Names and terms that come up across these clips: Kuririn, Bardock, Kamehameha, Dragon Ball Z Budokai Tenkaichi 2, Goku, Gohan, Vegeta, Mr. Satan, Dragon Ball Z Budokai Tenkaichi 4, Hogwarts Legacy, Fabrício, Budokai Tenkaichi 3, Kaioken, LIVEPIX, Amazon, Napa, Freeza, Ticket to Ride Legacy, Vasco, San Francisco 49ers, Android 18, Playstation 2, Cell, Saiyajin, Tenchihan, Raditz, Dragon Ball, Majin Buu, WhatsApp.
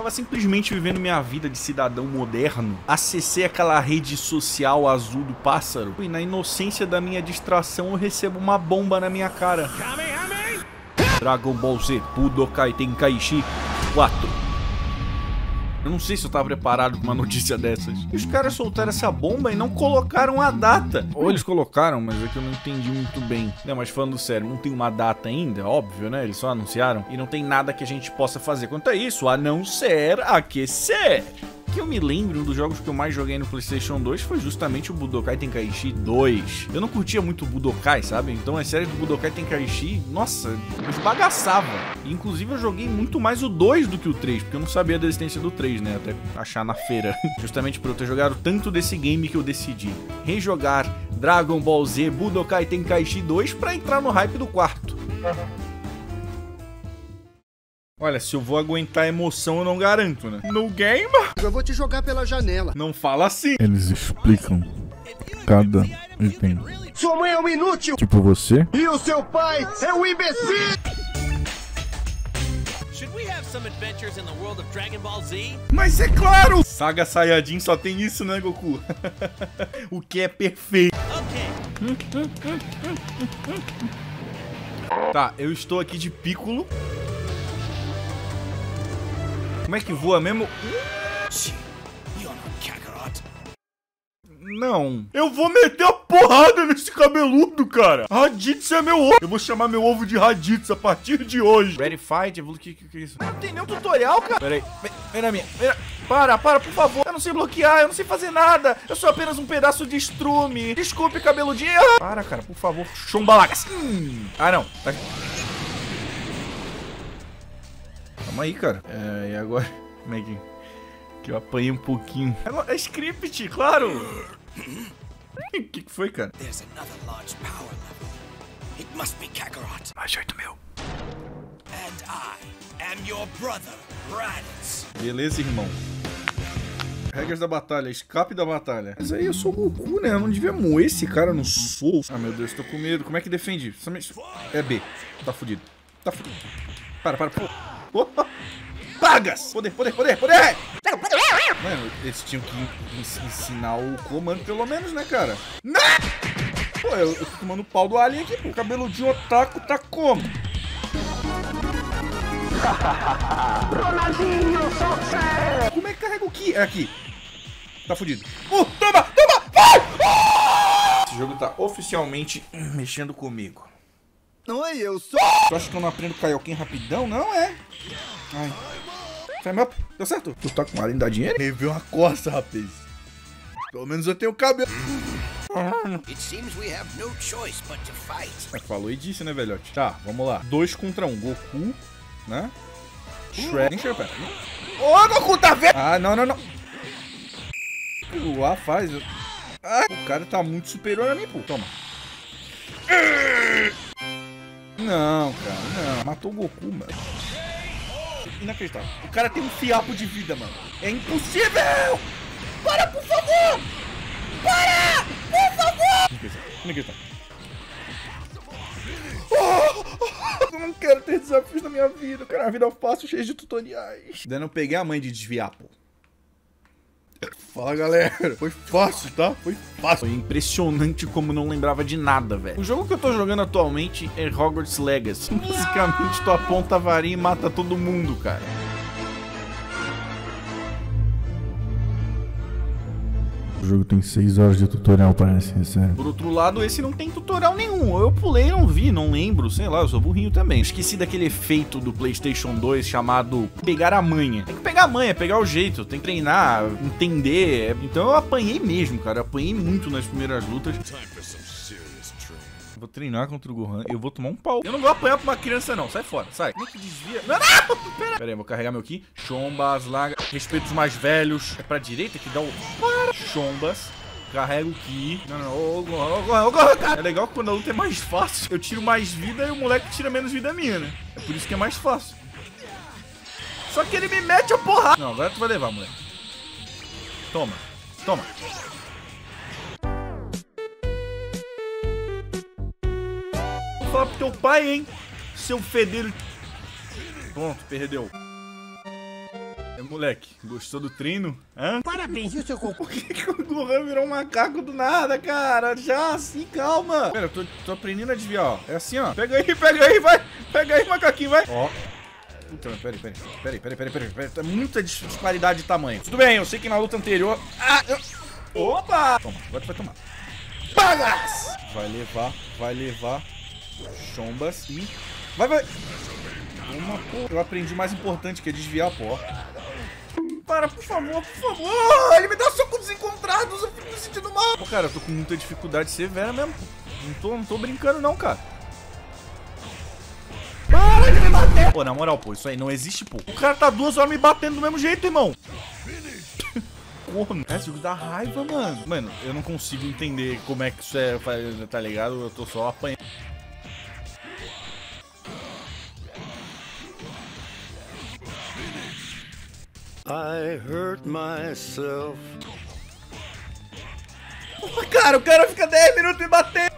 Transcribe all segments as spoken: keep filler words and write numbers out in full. Tava simplesmente vivendo minha vida de cidadão moderno. Acessei aquela rede social azul do pássaro e, na inocência da minha distração, eu recebo uma bomba na minha cara. Dragon Ball Z Budokai Tenkaichi quatro. Eu não sei se eu tava preparado pra uma notícia dessas. Os caras soltaram essa bomba e não colocaram a data. Ou eles colocaram, mas é que eu não entendi muito bem. Não, mas falando sério, não tem uma data ainda, óbvio, né? Eles só anunciaram. E não tem nada que a gente possa fazer quanto a isso, a não ser aquecer. Que eu me lembro, um dos jogos que eu mais joguei no Playstation dois foi justamente o Budokai Tenkaichi dois. Eu não curtia muito o Budokai, sabe? Então as séries do Budokai Tenkaichi, nossa, eu esbagaçava. E, inclusive eu joguei muito mais o dois do que o três, porque eu não sabia da existência do três, né? Até achar na feira. Justamente por eu ter jogado tanto desse game que eu decidi rejogar Dragon Ball Z Budokai Tenkaichi dois pra entrar no hype do quarto. Olha, se eu vou aguentar a emoção, eu não garanto, né? No game? Eu vou te jogar pela janela. Não fala assim. Eles explicam cada item. Sua mãe é um inútil. Tipo você. E o seu pai é um imbecil. Mas é claro! Saga Saiyajin só tem isso, né, Goku? O que é perfeito. Okay. Tá, eu estou aqui de Piccolo. Como é que voa mesmo? Não. Eu vou meter a porrada nesse cabeludo, cara. Raditz é meu ovo. Eu vou chamar meu ovo de Raditz a partir de hoje. Ready fight? O que, que, que é isso? Não tem nenhum tutorial, cara. Pera aí. Pera aí. Pera... Para, para, por favor. Eu não sei bloquear. Eu não sei fazer nada. Eu sou apenas um pedaço de estrume. Desculpe, cabeludinho. Para, cara, por favor. Chumbalagas. Hum. Ah, não. Tá aqui. Calma aí, cara. É, e agora? Como é que... que eu apanhei um pouquinho. É script, claro! O que que foi, cara? Mais oito mil. Beleza, irmão. Regras da batalha, escape da batalha. Mas aí eu sou o Goku, né? Eu não devia moer esse cara no sol. Ah, meu Deus, tô com medo. Como é que defende? É B. Tá fudido. Tá fudido. Para, para, para. Opa! Pagas! Poder, poder, poder, poder! Mano, eles tinham que ensinar o comando pelo menos, né, cara? Não! Pô, eu, eu tô tomando pau do alien aqui, pô. Cabelo de otaku tá como? Como é que carrega o Ki? É aqui. Tá fudido. Uh, toma, toma! Vai! Ah! Esse jogo tá oficialmente mexendo comigo. Não é eu, sou... Tu acha que eu não aprendo Kaioken rapidão? Não é. Ai. Time up. Deu certo? Tu tá com uma alien da dinheiro? Reveu uma coça, rapaz. Pelo menos eu tenho cabelo. É, falou e disse, né, velhote? Tá, vamos lá. Dois contra um. Goku, né? Shrek. Nem chega perto. Ô, Goku, tá vendo? Ah, não, não, não. O A faz... Ah, o cara tá muito superior a mim, pô. Toma. Não, cara, não. Matou o Goku, mano. Inacreditável. O cara tem um fiapo de vida, mano. É impossível! Para, por favor! Para! Por favor! Inacreditável. Inacreditável. Oh! Eu não quero ter desafios na minha vida. Cara, a vida eu faço cheia de tutoriais. Daí não peguei a mãe de desviar, pô. Fala, galera. Foi fácil, tá? Foi fácil. Foi impressionante como não lembrava de nada, velho. O jogo que eu tô jogando atualmente é Hogwarts Legacy. Basicamente, tu aponta a varinha e mata todo mundo, cara. O jogo tem seis horas de tutorial, parece, sério. Por outro lado, esse não tem tutorial nenhum. Eu pulei, não vi, não lembro, sei lá, eu sou burrinho também. Esqueci daquele efeito do Playstation dois chamado pegar a manha. Tem que pegar a manha, pegar o jeito, tem que treinar, entender. Então eu apanhei mesmo, cara, eu apanhei muito nas primeiras lutas. Vou treinar contra o Gohan, eu vou tomar um pau. Eu não vou apanhar pra uma criança, não, sai fora, sai. Como é que desvia? Não, não, pera. Pera aí, vou carregar meu Ki. Chombas, larga. Respeito os mais velhos. É pra direita que dá o... Chombas, carrega o Ki. Não, não, ô, Gohan, ô, Gohan, cara. É legal que quando a luta é mais fácil, eu tiro mais vida e o moleque tira menos vida minha, né? É por isso que é mais fácil. Só que ele me mete a porrada. Não, agora tu vai levar, moleque. Toma, toma. Fala pro teu pai, hein? Seu fedelho. Pronto, perdeu. É, moleque, gostou do trino? Hã? Parabéns, viu, seu Goku? Por que, que o Gohan virou um macaco do nada, cara? Já assim, calma. Pera, eu tô, tô aprendendo a desviar, ó. É assim, ó. Pega aí, pega aí, vai. Pega aí, macaquinho, vai. Ó. Então, peraí, peraí, peraí, peraí, peraí, peraí, peraí. Tá muita disparidade de tamanho. Tudo bem, eu sei que na luta anterior... Ah, eu... Opa! Toma, agora tu vai tomar. Pagas! Vai levar, vai levar. Chombas e... Vai, vai! Uma porra. Eu aprendi o mais importante, que é desviar a porra. Para, por favor, por favor! Ele me dá soco dos encontrados, eu fico me sentindo mal! Pô, cara, eu tô com muita dificuldade severa mesmo. Não tô, não tô brincando não, cara. Para de me bater! Pô, na moral, pô, isso aí não existe, pô. O cara tá duas horas me batendo do mesmo jeito, irmão. Corno. É, isso dá raiva, mano. Mano, eu não consigo entender como é que isso é, tá ligado? Eu tô só apanhando. I hurt myself. Pô, cara, o cara fica dez minutos me batendo.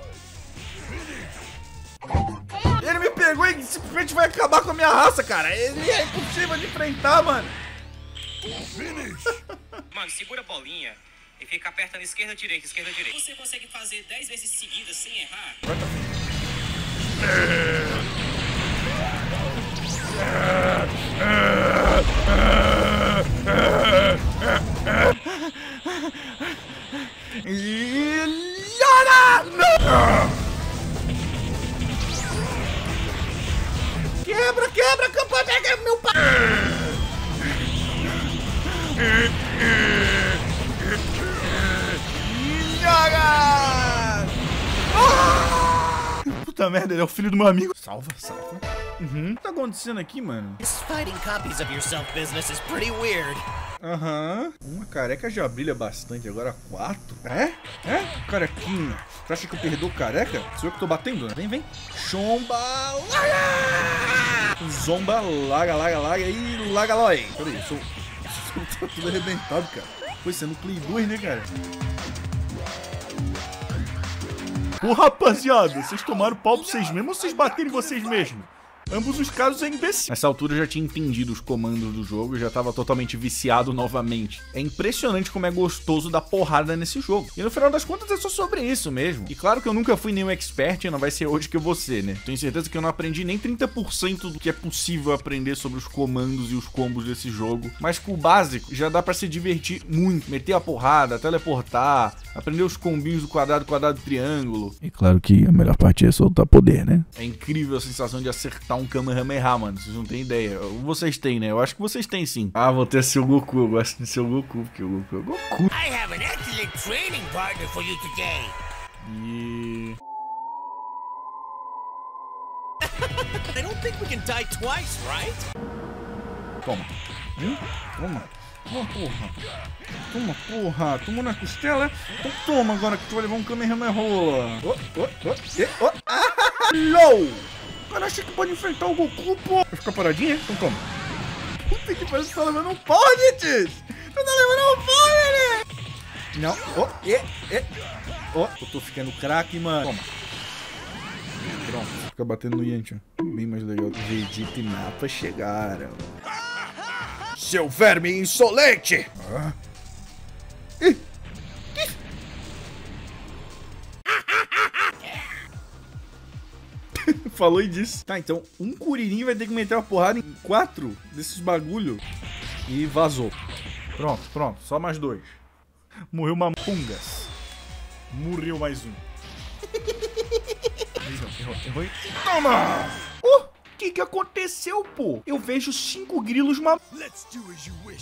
Ele me pegou e simplesmente vai acabar com a minha raça, cara. Ele é impossível de enfrentar, mano. Mano, segura a bolinha e fica apertando esquerda, direita, esquerda, direita. Você consegue fazer dez vezes seguidas sem errar? Quebra, quebra, campanha, pega meu pai! Joga! Puta merda, ele é o filho do meu amigo. Salva, salva. Uhum. O que tá acontecendo aqui, mano? Aham. Uhum. Uma careca já brilha bastante, agora quatro. É? É? Carequinha. Você acha que eu perdoo careca? Sou eu que tô batendo, né? Vem, vem. Chomba, laga! Zomba, laga, laga, laga e laga, loi. Peraí, eu sou... eu tô tudo arrebentado, cara. Pois é, no Play dois, né, cara? Ô, rapaziada, vocês tomaram pau pra vocês mesmos ou vocês bateram em vocês mesmos? Ambos os casos é imbecil. Nessa altura eu já tinha entendido os comandos do jogo, eu já tava totalmente viciado novamente. É impressionante como é gostoso dar porrada nesse jogo. E no final das contas é só sobre isso mesmo. E claro que eu nunca fui nenhum expert e não vai ser hoje que eu vou ser, né? Tenho certeza que eu não aprendi nem trinta por cento do que é possível aprender sobre os comandos e os combos desse jogo. Mas com o básico já dá pra se divertir muito. Meter a porrada, teleportar, aprender os combinhos do quadrado, quadrado, triângulo. E claro que a melhor parte é soltar poder, né? É incrível a sensação de acertar um um Kamehameha, mano, vocês não têm ideia. Vocês têm, né? Eu acho que vocês têm sim. Ah, vou ter seu Goku, eu gosto de seu Goku, porque o Goku é o Goku. I have an excellent training partner for you today. E... I don't think we can die twice, right? Toma. Hum? Toma. Toma, porra. Toma, porra. Toma na costela. Então toma agora que tu vai levar um Kamehameha. Oh, oh, oh, oh. Ah, low! Cara, achei que pode enfrentar o Goku, pô. Vai ficar paradinha? Então toma. Puta que parece que tá levando um pau, gente. Eu tô levando um pau, né? Não. Ó, oh, e, e. Ó, oh, eu tô ficando craque, mano. Toma. Pronto. Fica batendo no Yantian. Bem mais legal. Vegeta e Napa chegaram. Seu verme insolente! Ah. Ih. Falou e disse. Tá, então um Kuririn vai ter que meter uma porrada em quatro desses bagulho. E vazou. Pronto, pronto. Só mais dois. Morreu uma pungas. Morreu mais um. Errou, errou. Toma! Oh, que que aconteceu, pô? Eu vejo cinco grilos ma...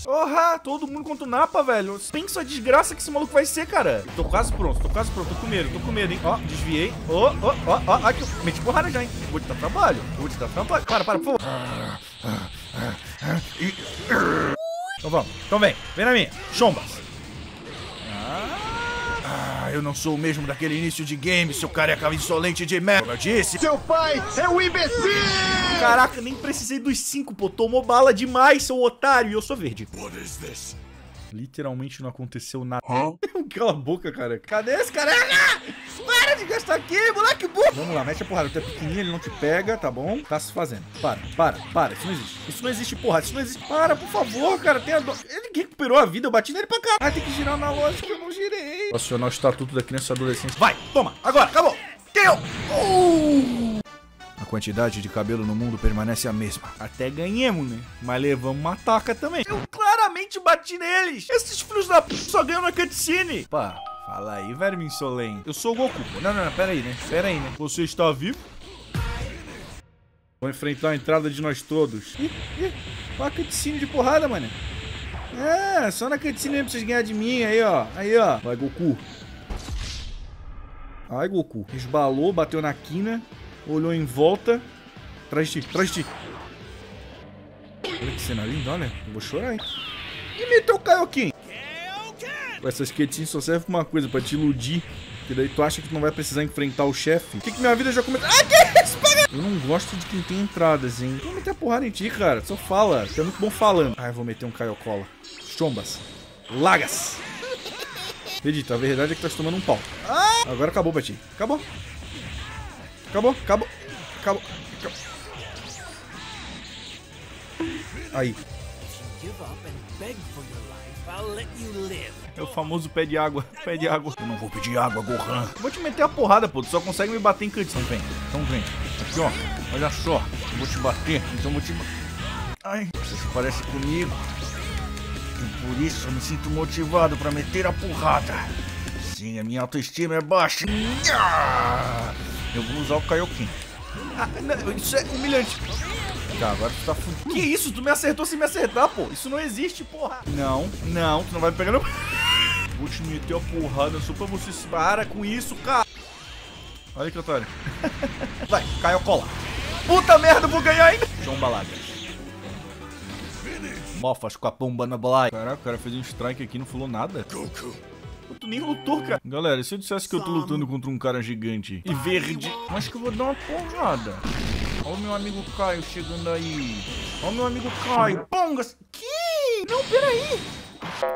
Orra, todo mundo contra o Napa, velho. Pensa a desgraça que esse maluco vai ser, cara. Tô quase pronto, tô quase pronto. Tô com medo, tô com medo, hein. Ó, desviei. Ó, ó, ó, ó. Aqui, mete porrada já, hein. Vou te dar trabalho, vou te dar trabalho. Para, para, por favor. Então vamos, então vem. Vem na minha. Chombas. Ah, eu não sou o mesmo daquele início de game, seu careca insolente de merda. Como eu disse... Seu pai é um imbecil! Caraca, nem precisei dos cinco, pô. Tomou bala demais, seu otário. E eu sou verde. What is this? Literalmente não aconteceu nada. Huh? Cala a boca, cara. Cadê esse careca? Para de gastar aqui, moleque burro. Vamos lá, mete a porrada. Tu é pequenininho, ele não te pega, tá bom? Tá se fazendo. Para, para, para. Isso não existe. Isso não existe, porra. Isso não existe. Para, por favor, cara. Tem a do... Ele recuperou a vida, eu bati nele pra cá. Ah, tem que girar na lógica que eu não girei. Acionar o estatuto da criança e adolescente. Vai, toma. Agora, acabou. Deu. Uh! A quantidade de cabelo no mundo permanece a mesma. Até ganhemos, né? Mas levamos uma taca também. Eu claramente bati neles. Esses filhos da p... só ganham na cutscene. Pá. Fala aí, verme insolente. Eu sou o Goku. Não, não, não, pera aí, né? Pera aí, né? Você está vivo? Vou enfrentar a entrada de nós todos. Ih, ih, uma cutscene de porrada, mano. É, só na cutscene mesmo pra vocês ganharem de mim. Aí, ó. Aí, ó. Vai, Goku. Ai, Goku. Esbalou, bateu na quina. Olhou em volta. Traz de ti, traz de ti. Olha que cena linda, olha. Eu vou chorar, hein? E meteu o Kaioken. Essas cutscenes só servem pra uma coisa, pra te iludir. Que daí tu acha que tu não vai precisar enfrentar o chefe. Que que minha vida já começou? Ah, que isso, paga! Eu não gosto de quem tem entradas, hein? Vou meter a porrada em ti, cara. Só fala. Tu é muito bom falando. Ah, eu vou meter um caiocola. Chombas. Lagas. Vegeta, a verdade é que tu tá tomando um pau. Agora acabou pra ti. Acabou. Acabou, acabou. Acabou. Acabou. Aí. É o famoso pé de água, pé de água. Eu não vou pedir água, Gohan. Eu vou te meter a porrada, pô. Tu só consegue me bater em cutscene. Então vem, então vem. Aqui, ó. Olha só. Eu vou te bater, então eu vou te... Ai, você se parece comigo. E por isso eu me sinto motivado pra meter a porrada. Sim, a minha autoestima é baixa. Eu vou usar o Kaioken. Ah, não, isso é humilhante. Tá, agora tu tá fudido. Que isso? Tu me acertou sem me acertar, pô. Isso não existe, porra. Não, não. Tu não vai me pegar, não. Vou te meter a porrada só pra você se... Para com isso, cara. Olha que otário. Vai, caiu cola. Puta merda, vou ganhar ainda. Chomba lá, cara. Mofas com a pomba na balai. Caraca, o cara fez um strike aqui e não falou nada. Goku. Tu nem lutou, cara. Galera, se eu dissesse que eu tô lutando contra um cara gigante e verde... Acho que eu vou dar uma porrada. Olha o meu amigo Caio chegando aí. Olha o meu amigo Caio. Pongas. Que? Não, peraí.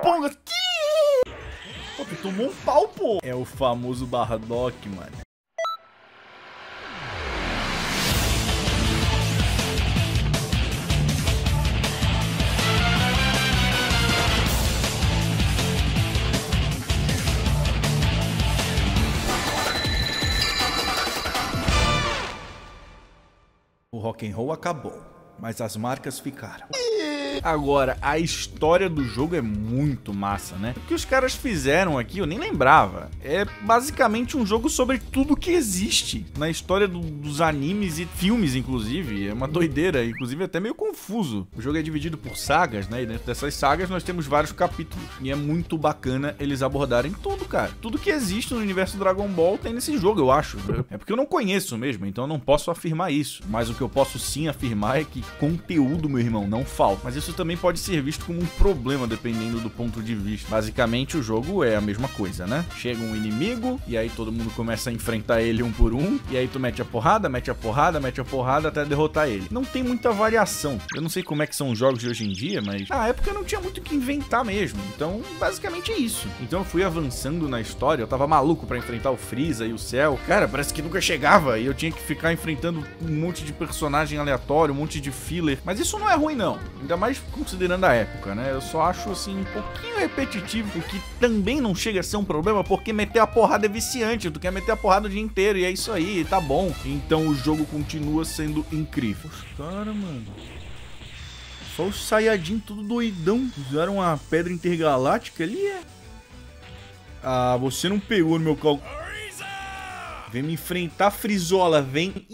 Pongas. Que? Pô, tu tomou um pau, pô. É o famoso Bardock, mano. Rock'n'roll acabou, mas as marcas ficaram. Agora, a história do jogo é muito massa, né? O que os caras fizeram aqui, eu nem lembrava. É basicamente um jogo sobre tudo que existe na história do, dos animes e filmes, inclusive. É uma doideira, inclusive até meio confuso. O jogo é dividido por sagas, né? E dentro dessas sagas nós temos vários capítulos. E é muito bacana eles abordarem tudo, cara. Tudo que existe no universo Dragon Ball tem nesse jogo, eu acho. É porque eu não conheço mesmo, então eu não posso afirmar isso. Mas o que eu posso sim afirmar é que conteúdo, meu irmão, não falta. Mas isso também pode ser visto como um problema, dependendo do ponto de vista. Basicamente, o jogo é a mesma coisa, né? Chega um inimigo, e aí todo mundo começa a enfrentar ele um por um, e aí tu mete a porrada, mete a porrada, mete a porrada, até derrotar ele. Não tem muita variação. Eu não sei como é que são os jogos de hoje em dia, mas na época não tinha muito o que inventar mesmo. Então, basicamente é isso. Então eu fui avançando na história, eu tava maluco pra enfrentar o Freeza e o Cell. Cara, parece que nunca chegava, e eu tinha que ficar enfrentando um monte de personagem aleatório, um monte de filler. Mas isso não é ruim, não. Ainda mais considerando a época, né? Eu só acho, assim, um pouquinho repetitivo, o que também não chega a ser um problema, porque meter a porrada é viciante, tu quer meter a porrada o dia inteiro, e é isso aí, tá bom. Então o jogo continua sendo incrível. Cara, mano... Só os Saiyajin tudo doidão, usaram a pedra intergaláctica ali, é? Ah, você não pegou no meu cal... Vem me enfrentar, Frizola, vem...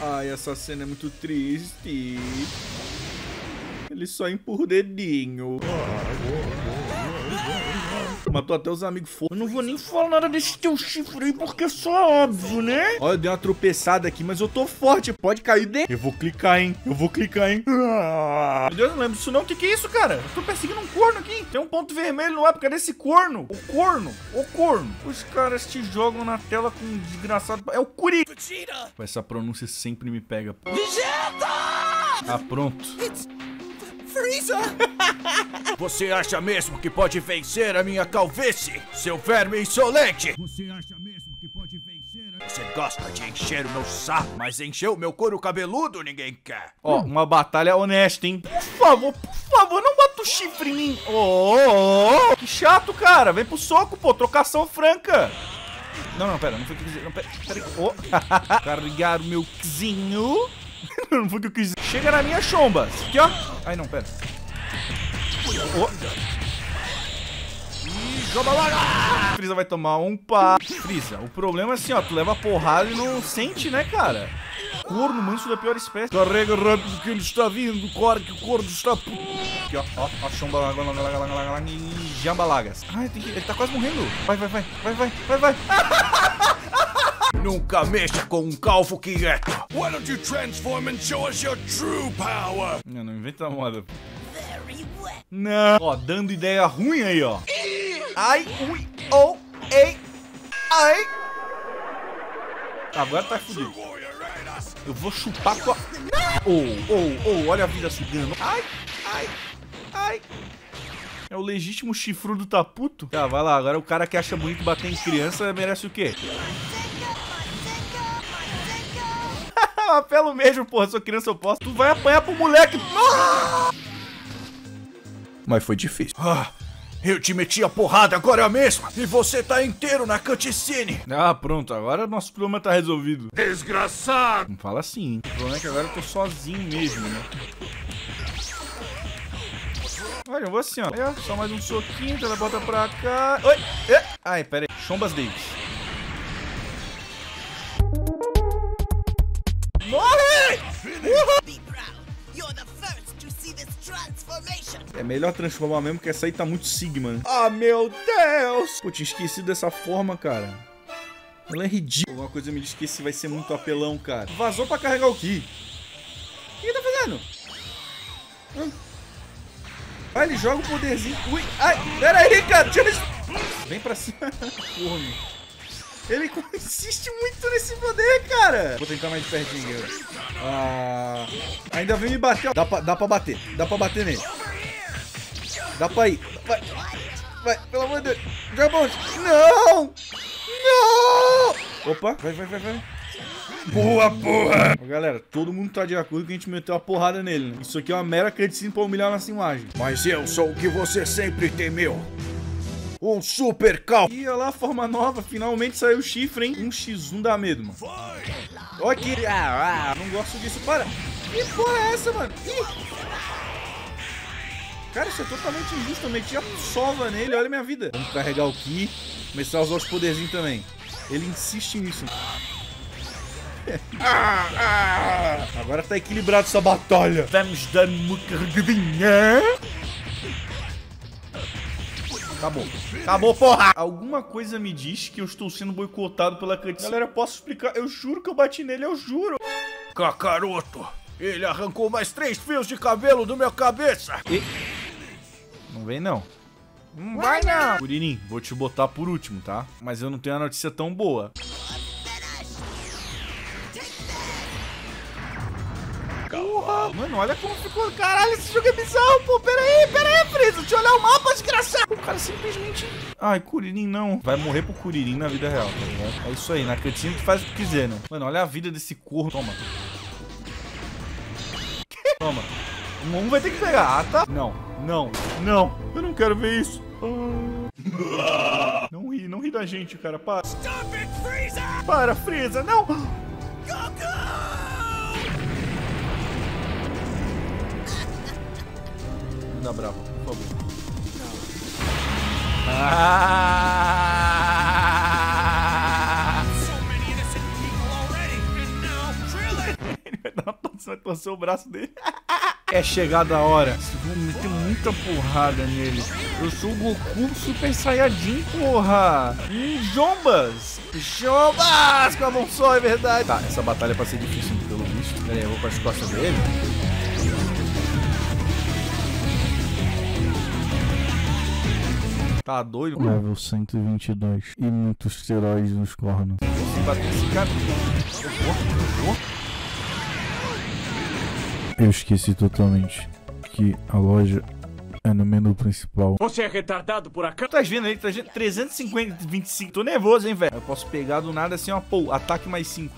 Ai, essa cena é muito triste. Ele só empurra o dedinho. Matou até os amigos fofos. Eu não vou nem falar nada desse teu chifre aí, porque é só óbvio, né? Olha, eu dei uma tropeçada aqui, mas eu tô forte. Pode cair dentro. Eu vou clicar, hein? Eu vou clicar, hein? Meu Deus, eu não lembro disso não. O que que é isso, cara? Eu tô perseguindo um corno aqui. Tem um ponto vermelho no época desse corno. O corno. O corno. Os caras te jogam na tela com um desgraçado... É o Kuririn. Essa pronúncia sempre me pega. Vegeta! Ah, pronto. It's... Free! Freeza! Você acha mesmo que pode vencer a minha calvície, seu verme insolente? Você acha mesmo que pode vencer a... Você gosta de encher o meu saco, mas encher o meu couro cabeludo ninguém quer. Ó, oh, uma batalha honesta, hein? Por favor, por favor, não bata o chifre em mim. Oh, oh, oh, que chato, cara. Vem pro soco, pô. Trocação franca. Não, não, pera, não foi o que eu quis dizer. Não, pera, pera aí. Oh. Carregar o meu quzinho. Não foi o que eu quis dizer. Chega na minha chomba. Aqui, ó. Ai, não, pera. Oh. E joga lá. Ah! Freeza vai tomar um pá. Freeza, o problema é assim, ó. Tu leva porrada e não sente, né, cara? Corno, manso da pior espécie. Carrega rápido que ele está vindo. Corre que o corno está... Aqui, ó. Ó, ó. Chomba lá, lá, lá, lá, lá, lá, lá. E jambalagas. Ai, tem que... ele tá quase morrendo. Vai, vai, vai. Vai, vai, vai, vai. Nunca mexa com um calvo que é. Why don't you transform and show us your true power? Não, não inventa moda. Não. Ó, dando ideia ruim aí, ó. Ai, ui, oh, ei, ai. Agora tá fudido. Eu vou chupar com a... Oh, oh, oh, olha a vida sugando. Ai, ai, ai. É o legítimo chifrudo tá puto. Tá, vai lá. Agora o cara que acha bonito bater em criança merece o quê? Eu apelo mesmo, porra. Sou criança, eu posso. Tu vai apanhar pro moleque. Mas foi difícil. Ah, eu te meti a porrada agora mesmo. E você tá inteiro na cutscene. Ah, pronto. Agora nosso problema tá resolvido. Desgraçado. Não fala assim, hein? O problema é que agora eu tô sozinho mesmo, né? Olha, eu vou assim, ó. É, só mais um soquinho. Ela bota pra cá. Oi! É. Ai, pera aí. Chombas Davis. Morre! Uhum. É melhor transformar mesmo, que essa aí tá muito Sigma. Ah, meu Deus! Pô, tinha esquecido dessa forma, cara. Ela é ridícula. Alguma coisa eu me esqueci, vai ser muito apelão, cara. Vazou pra carregar o Ki. O que ele tá fazendo? Hum. Ah, ele joga o poderzinho. Ui, ai, pera aí, cara. Tira isso. Vem pra cima. Porra. Ele insiste muito nesse poder, cara. Vou tentar mais de pertinho. Ah, ainda vem me bater. Dá pra, dá pra bater. Dá pra bater nele. Dá pra ir. Vai. Vai. Pelo amor de Deus. Joga pra onde? Não. Não. Opa. Vai, vai, vai, vai. Boa, porra. Galera, todo mundo tá de acordo que a gente meteu a porrada nele, né? Isso aqui é uma mera cutscene pra humilhar a nossa imagem. Mas eu sou o que você sempre temeu. Um super cal. E olha lá a forma nova. Finalmente saiu o chifre, hein? um contra um dá medo, mano. Ok. Ah, ah, não gosto disso. Para. Que porra é essa, mano? Ih. Cara, isso é totalmente injusto. Eu meti a sova nele. Olha a minha vida. Vamos carregar o Ki. Começar a usar os poderzinhos também. Ele insiste nisso. ah, ah. Agora tá equilibrado essa batalha. Vamos dar uma cargadinha. Acabou. Acabou, porra! Alguma coisa me diz que eu estou sendo boicotado pela cutscene. Galera, eu posso explicar? Eu juro que eu bati nele, eu juro. Kakaroto, ele arrancou mais três fios de cabelo do meu cabeça. E... Não vem, não. Não vai, não. Kuririn, vou te botar por último, tá? Mas eu não tenho uma notícia tão boa. Porra. Mano, olha como ficou. Caralho, esse jogo é bizarro, pô. Pera aí, pera aí, Freeza. Deixa eu olhar o mapa, desgraçado. O cara simplesmente... Ai, Kuririn não. Vai morrer pro Kuririn na vida real, tá ligado? É isso aí, na cantina tu faz o que quiser, né? Mano, olha a vida desse corno. Toma. Toma. Um vai ter que pegar. Ah, tá? Não, não, não. Eu não quero ver isso. Ah. Não ri, não ri da gente, cara. Para. Stop it, Freeza! Para, Freeza, não! Goku! Dá bravo, por favor. Ah! Ele vai dar uma torção, vai torcer o braço dele. É chegada a hora. Vou meter muita porrada nele. Eu sou o Goku Super Saiyajin, porra. Hum, jombas. Jombas com a mão só, é verdade. Tá, essa batalha é pra ser difícil, pelo visto. Pera aí, eu vou para as costas dele. Tá doido? Level cento e vinte e dois. E muitos esteroides nos cornos. Você bateu esse cara? Eu esqueci totalmente que a loja é no menu principal. Você é retardado por acaso? Tá vindo aí, tá vindo trezentos e cinquenta, vinte e cinco. Tô nervoso, hein, velho. Eu posso pegar do nada assim, ó, pô, ataque mais cinco.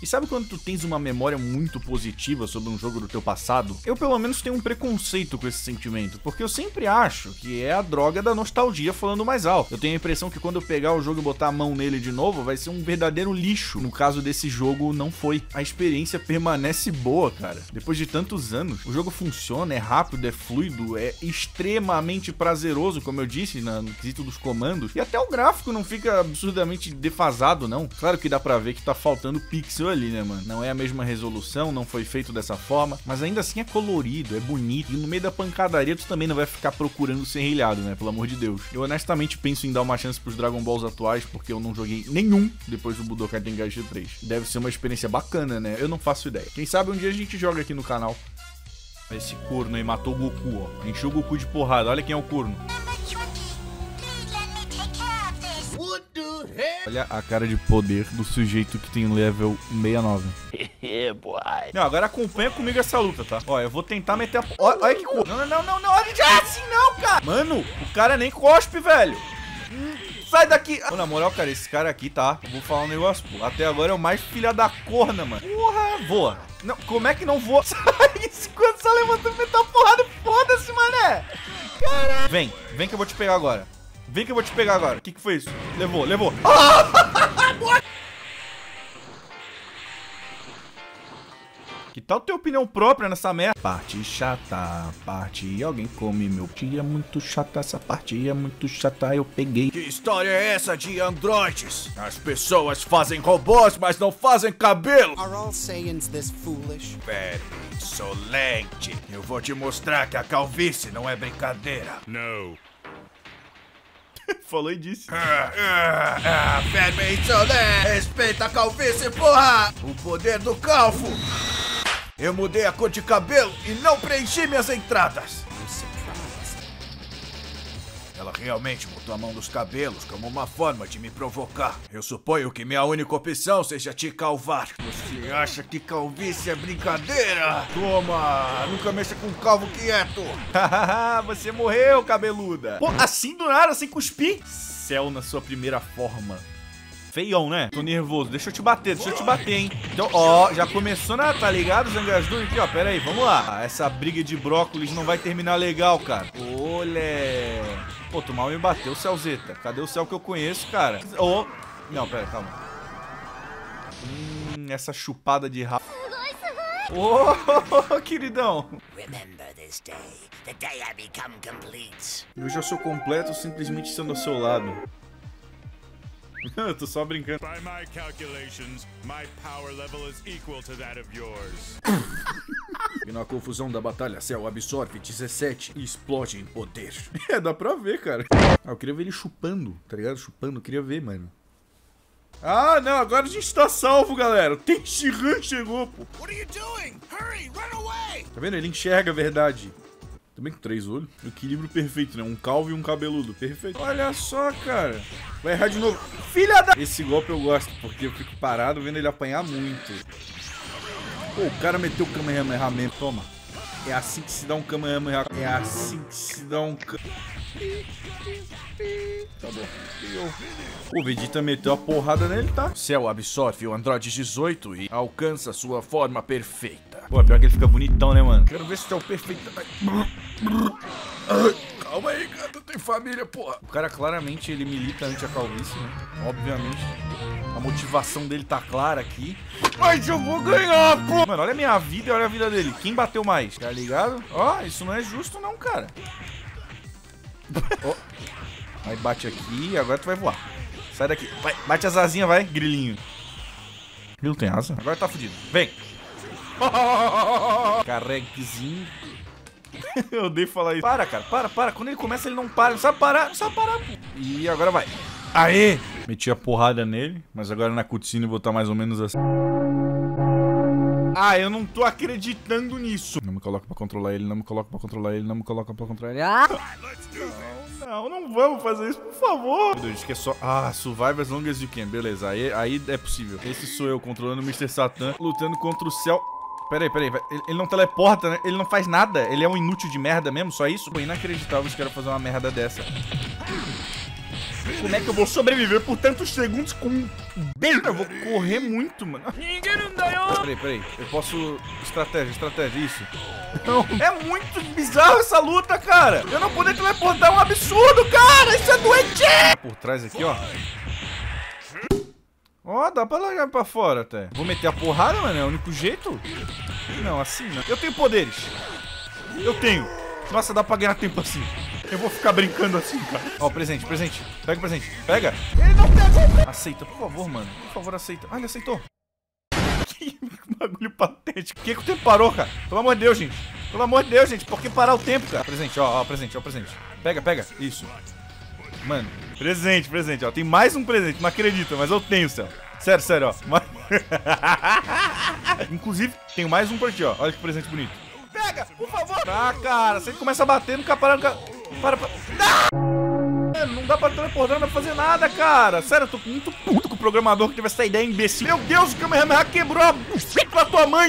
E sabe quando tu tens uma memória muito positiva sobre um jogo do teu passado? Eu pelo menos tenho um preconceito com esse sentimento, porque eu sempre acho que é a droga da nostalgia falando mais alto. Eu tenho a impressão que quando eu pegar o jogo e botar a mão nele de novo, vai ser um verdadeiro lixo. No caso desse jogo, não foi. A experiência permanece boa, cara. Depois de tantos anos, o jogo funciona, é rápido, é fluido, é extremamente prazeroso, como eu disse, no quesito dos comandos. E até o gráfico não fica absurdamente defasado, não. Claro que dá pra ver que tá faltando pixel ali, né, mano? Não é a mesma resolução, não foi feito dessa forma, mas ainda assim é colorido, é bonito, e no meio da pancadaria tu também não vai ficar procurando serrilhado, né, pelo amor de Deus. Eu honestamente penso em dar uma chance pros Dragon Balls atuais, porque eu não joguei nenhum depois do Budokai Tenkaichi três. Deve ser uma experiência bacana, né? Eu não faço ideia. Quem sabe um dia a gente joga aqui no canal. Esse corno aí matou o Goku, ó. Encheu o Goku de porrada, olha quem é o corno. Olha a cara de poder do sujeito que tem level sessenta e nove. Não, agora acompanha comigo essa luta, tá? Ó, eu vou tentar meter a... Olha, olha que coisa. Não, não, não, não, olha já assim não, cara. Mano, o cara nem cospe, velho. Hum, sai daqui. Pô, na moral, cara, esse cara aqui, tá? Eu vou falar um negócio, pô. Até agora é o mais filha da corna, mano. Porra, voa. Não, como é que não voa? Sai, quando só levanta e mete a porrada, foda-se, mané. Caralho. Vem, vem que eu vou te pegar agora. Vem que eu vou te pegar agora. O que que foi isso? Levou, levou. Que tal ter opinião própria nessa merda? Parte chata, parte... Alguém come meu... Tia é muito chata, essa parte é muito chata, eu peguei. Que história é essa de androides? As pessoas fazem robôs, mas não fazem cabelo. Are all Saiyans this foolish? Very insolente. Eu vou te mostrar que a calvície não é brincadeira. Não. Falou e disse. Ah, ah, ah, permissão, né? Respeita a calvície, porra! O poder do calvo! Eu mudei a cor de cabelo e não preenchi minhas entradas! Ela realmente botou a mão nos cabelos como uma forma de me provocar. Eu suponho que minha única opção seja te calvar. Você acha que calvície é brincadeira? Toma! Nunca mexa com um calvo quieto! Hahaha, você morreu, cabeluda! Pô, assim do nada, sem cuspir? Cell na sua primeira forma. Feião, né? Tô nervoso. Deixa eu te bater, deixa eu te bater, hein? Então, ó, já começou, na, tá ligado? Zangasdun aqui, ó. Pera aí, vamos lá. Essa briga de brócolis não vai terminar legal, cara. Olé! Pô, tu mal me bateu, Cellzeta. Cadê o Cell que eu conheço, cara? Oh. Não, pera, calma. Hum, essa chupada de ra... Oh, queridão. Eu já sou completo simplesmente sendo ao seu lado. Eu tô só brincando. By my calculations, my power level is equal to that of yours. E na confusão da batalha, Cell absorve dezessete e explode em poder. É, dá pra ver, cara. Ah, eu queria ver ele chupando, tá ligado? Chupando, eu queria ver, mano. Ah, não, agora a gente tá salvo, galera. O Tenchihan chegou, pô. What are you doing? Hurry, run away! Tá vendo? Ele enxerga a verdade. Também com três olhos. Equilíbrio perfeito, né? Um calvo e um cabeludo. Perfeito. Olha só, cara. Vai errar de novo. Filha da... Esse golpe eu gosto, porque eu fico parado vendo ele apanhar muito. Pô, o cara meteu o Kamehameha mesmo. Toma. É assim que se dá um Kamehameha. É assim que se dá um... Tá bom. O Vegeta meteu a porrada nele, tá? Cell absorve o Android dezoito e alcança sua forma perfeita. Pô, pior que ele fica bonitão, né, mano? Quero ver se tu é o perfeito. Ai. Ai. Calma aí, cara. Tu tem família, porra. O cara, claramente, ele milita ante a calvície, né? Obviamente. A motivação dele tá clara aqui. Mas eu vou ganhar, pô! Mano, olha a minha vida e olha a vida dele. Quem bateu mais? Tá ligado? Ó, oh, isso não é justo não, cara. Oh. Aí bate aqui e agora tu vai voar. Sai daqui. Vai. Bate as asinhas, vai, grilinho. Grilo tem asa? Agora tá fudido. Vem. Carreguezinho. Eu odeio falar isso. Para, cara, para, para. Quando ele começa, ele não para. Não sabe parar, não sabe parar. E agora vai. Aê! Meti a porrada nele, mas agora na cutscene eu vou estar mais ou menos assim. Ah, eu não tô acreditando nisso. Não me coloca pra controlar ele, não me coloca pra controlar ele, não me coloca pra controlar ele. Ah! Não, não vamos fazer isso, por favor. Meu Deus, isso que é só... Ah, survive as long as you can. Beleza, aí, aí é possível. Esse sou eu controlando o mister Satan, lutando contra o Cell. Peraí, peraí, ele não teleporta, né? Ele não faz nada, ele é um inútil de merda mesmo, só isso? Pô, inacreditável os caras fazer uma merda dessa. Como é que eu vou sobreviver por tantos segundos com um beijo? Eu vou correr muito, mano. Peraí, peraí, eu posso... Estratégia, estratégia, isso. Não. É muito bizarro essa luta, cara. Eu não poder teleportar é um absurdo, cara. Isso é doente. Por trás aqui, ó. Ó, oh, dá pra largar pra fora até. Vou meter a porrada, mano, é o único jeito? Não, assim não. Eu tenho poderes. Eu tenho. Nossa, dá pra ganhar tempo assim. Eu vou ficar brincando assim, cara. Ó, oh, presente, presente. Pega o presente. Pega. Ele não pegou. Aceita, por favor, mano. Por favor, aceita. Ah, ele aceitou. Que bagulho patético. Por que, que o tempo parou, cara? Pelo amor de Deus, gente. Pelo amor de Deus, gente. Por que parar o tempo, cara? Presente, ó, ó, presente, ó, presente. Pega, pega. Isso. Mano, presente, presente, ó. Tem mais um presente, não acredita, mas eu tenho, Céu. Sério, sério, ó. Mas... Inclusive, tenho mais um pra ti, ó. Olha que presente bonito. Pega, por favor. Ah, cara, você começa a bater, nunca para, nunca... Para, para... Não, não dá pra teleportar, não dá pra fazer nada, cara. Sério, eu tô muito puto com o programador que teve essa ideia imbecil. Meu Deus, o Kamehameha quebrou a buceta pra tua mãe.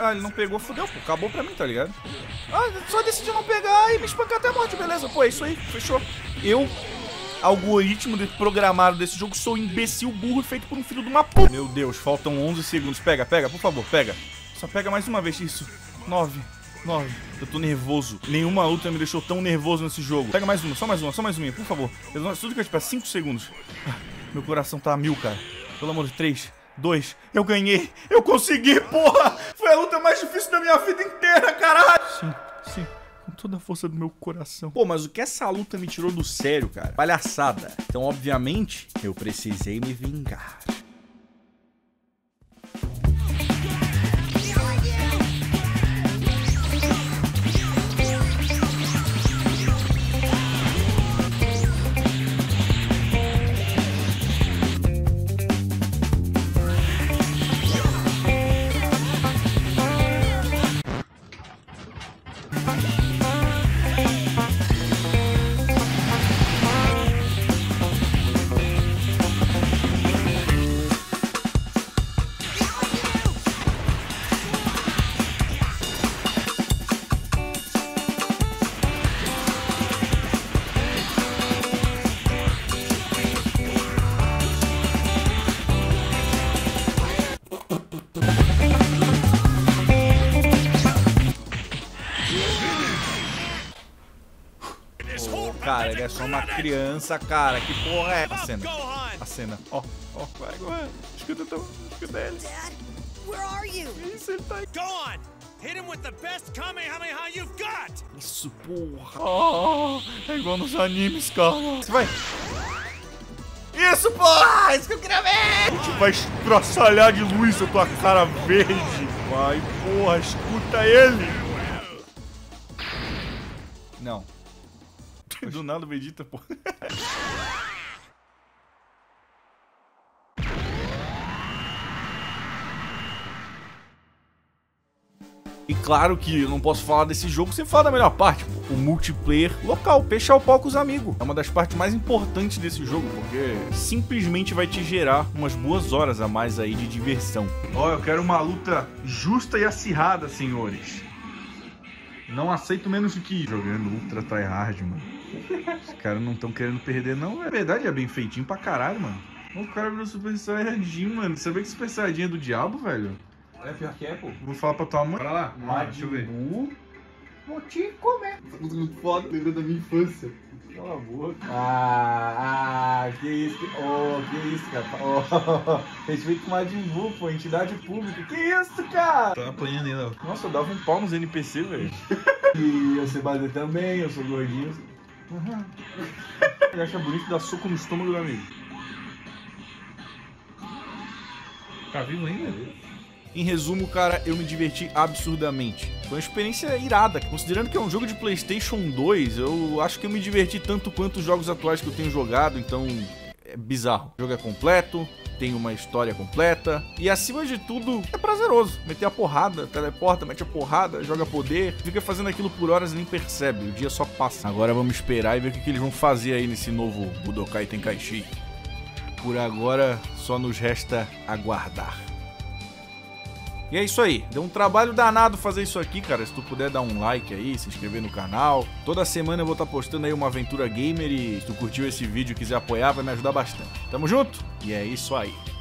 Ah, ele não pegou, fudeu, pô. Acabou pra mim, tá ligado? Ah, só decidi não pegar e me espancar até a morte, beleza? Pô, é isso aí, fechou. Eu, algoritmo de programado desse jogo, sou um imbecil burro feito por um filho de uma puta. Meu Deus, faltam onze segundos. Pega, pega, por favor, pega. Só pega mais uma vez, isso. nove, nove. Eu tô nervoso. Nenhuma luta me deixou tão nervoso nesse jogo. Pega mais uma, só mais uma, só mais uma, por favor. Tudo que eu te peço, cinco segundos. Ah, meu coração tá a mil, cara. Pelo amor de três. Dois, eu ganhei, eu consegui, porra! Foi a luta mais difícil da minha vida inteira, caralho! Sim, sim, com toda a força do meu coração. Pô, mas o que essa luta me tirou do sério, cara? Palhaçada. Então, obviamente, eu precisei me vingar. Cara, ele é só uma criança, cara. Que porra é? A cena. A cena. Ó, ó, vai, Gohan. Escuta, tô... escuta ele. Dad, where are you? Isso, ele tá aí. Go on! Hit him with the best Kamehameha you've got! Isso, porra. Oh, é igual nos animes, cara. Você vai. Isso, porra! Isso que eu queria ver! A gente vai estraçalhar de luz a tua cara verde. Vai, porra, escuta ele. Não. Do nada o Vegeta, pô. E claro que eu não posso falar desse jogo sem falar da melhor parte, pô. O multiplayer local, fechar o pau com os amigos. É uma das partes mais importantes desse jogo, porque simplesmente vai te gerar umas boas horas a mais aí de diversão. Ó, oh, eu quero uma luta justa e acirrada, senhores. Não aceito menos do que jogando Ultra Tryhard, mano. Os caras não estão querendo perder, não. É verdade, é bem feitinho pra caralho, mano. O cara virou Super Saiyajin, mano. Sabia que Super Saiyajin é do diabo, velho? É pior que é, pô. Vou falar pra tua mãe. Bora lá. Majin, deixa eu ver. Buu. Vou te comer. Foda, lembrou da minha infância. Cala a boca. Ah, ah, que isso. Oh, que isso, cara. Oh, respeito com o Majin Buu, pô. Entidade pública. Que isso, cara. Tá apanhando aí, não. Nossa, eu dava um pau nos N P C, velho. E eu sei bater também, eu sou gordinho. Uhum. Ele acha bonito dar soco no estômago do amigo. Tá vivo ainda? Em resumo, cara, eu me diverti absurdamente. Foi uma experiência irada. Considerando que é um jogo de Playstation dois, eu acho que eu me diverti tanto quanto os jogos atuais que eu tenho jogado, então é bizarro. O jogo é completo, tem uma história completa e, acima de tudo, é prazeroso. Meter a porrada, teleporta, mete a porrada, joga poder, fica fazendo aquilo por horas e nem percebe, o dia só passa. Agora vamos esperar e ver o que eles vão fazer aí nesse novo Budokai Tenkaichi. Por agora, só nos resta aguardar. E é isso aí, deu um trabalho danado fazer isso aqui, cara. Se tu puder dar um like aí, se inscrever no canal. Toda semana eu vou estar postando aí uma aventura gamer e se tu curtiu esse vídeo e quiser apoiar, vai me ajudar bastante. Tamo junto? E é isso aí.